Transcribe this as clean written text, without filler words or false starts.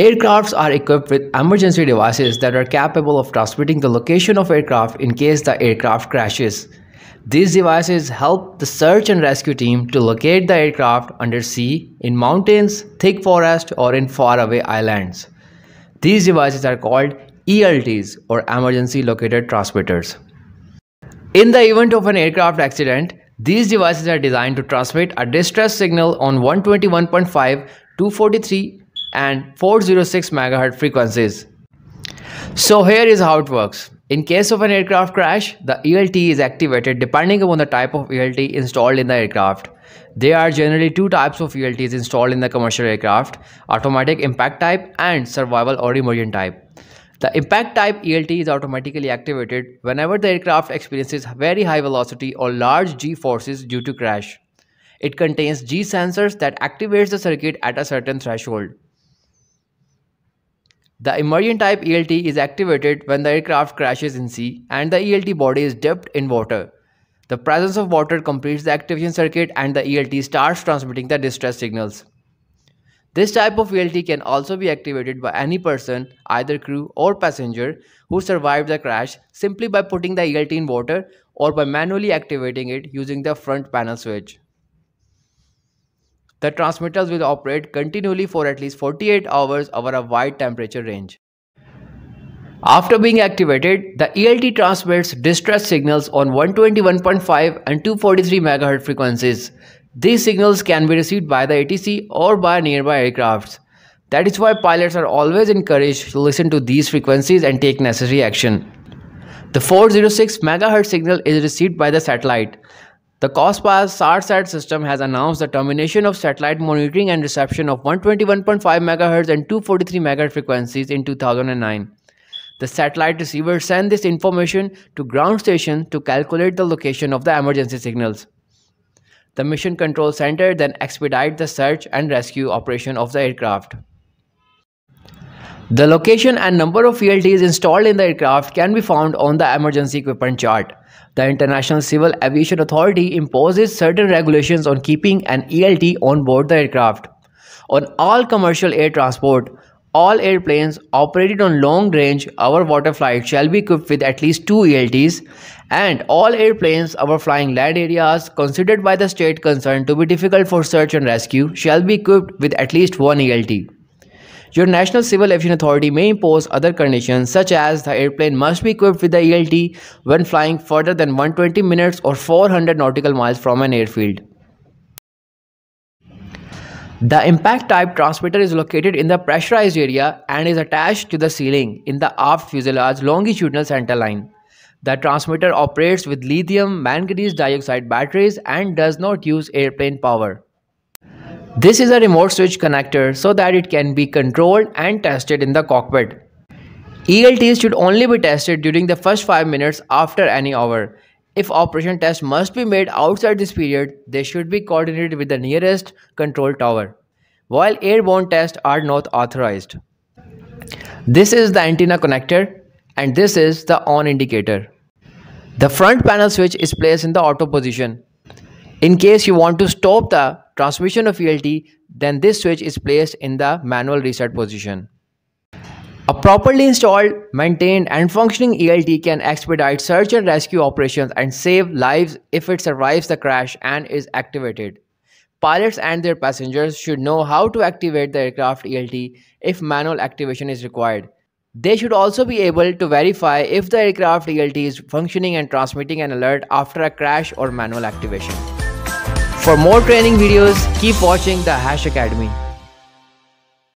Aircrafts are equipped with emergency devices that are capable of transmitting the location of aircraft in case the aircraft crashes. These devices help the search and rescue team to locate the aircraft under sea, in mountains, thick forest, or in faraway islands. These devices are called ELTs or Emergency Locator Transmitters. In the event of an aircraft accident, these devices are designed to transmit a distress signal on 121.5, 243 and 406 MHz frequencies. So here is how it works. In case of an aircraft crash, the ELT is activated depending upon the type of ELT installed in the aircraft. There are generally two types of ELTs installed in the commercial aircraft: automatic impact type and survival or emergent type. The impact type ELT is automatically activated whenever the aircraft experiences very high velocity or large G forces due to crash. It contains G sensors that activates the circuit at a certain threshold. The emergent type ELT is activated when the aircraft crashes in sea and the ELT body is dipped in water. The presence of water completes the activation circuit and the ELT starts transmitting the distress signals. This type of ELT can also be activated by any person, either crew or passenger, who survived the crash simply by putting the ELT in water or by manually activating it using the front panel switch. The transmitters will operate continually for at least 48 hours over a wide temperature range. After being activated, the ELT transmits distress signals on 121.5 and 243 MHz frequencies. These signals can be received by the ATC or by nearby aircrafts. That is why pilots are always encouraged to listen to these frequencies and take necessary action. The 406 MHz signal is received by the satellite. The Cospas-Sarsat system has announced the termination of satellite monitoring and reception of 121.5 MHz and 243 MHz frequencies in 2009. The satellite receiver sent this information to ground station to calculate the location of the emergency signals. The Mission Control Center then expedites the search and rescue operation of the aircraft. The location and number of ELTs installed in the aircraft can be found on the emergency equipment chart. The International Civil Aviation Authority imposes certain regulations on keeping an ELT on board the aircraft. On all commercial air transport, all airplanes operated on long-range over-water flight shall be equipped with at least 2 ELTs, and all airplanes over flying land areas considered by the state concerned to be difficult for search and rescue shall be equipped with at least 1 ELT. Your National Civil Aviation Authority may impose other conditions, such as the airplane must be equipped with the ELT when flying further than 120 minutes or 400 nautical miles from an airfield. The impact type transmitter is located in the pressurized area and is attached to the ceiling in the aft fuselage longitudinal centerline. The transmitter operates with lithium manganese dioxide batteries and does not use airplane power. This is a remote switch connector so that it can be controlled and tested in the cockpit. ELTs should only be tested during the first 5 minutes after any hour. If operation tests must be made outside this period, they should be coordinated with the nearest control tower, while airborne tests are not authorized. This is the antenna connector and this is the on indicator. The front panel switch is placed in the auto position. In case you want to stop the transmission of ELT, then this switch is placed in the manual reset position. A properly installed, maintained and functioning ELT can expedite search and rescue operations and save lives if it survives the crash and is activated. Pilots and their passengers should know how to activate the aircraft ELT if manual activation is required. They should also be able to verify if the aircraft ELT is functioning and transmitting an alert after a crash or manual activation. For more training videos, keep watching The Hash Academy.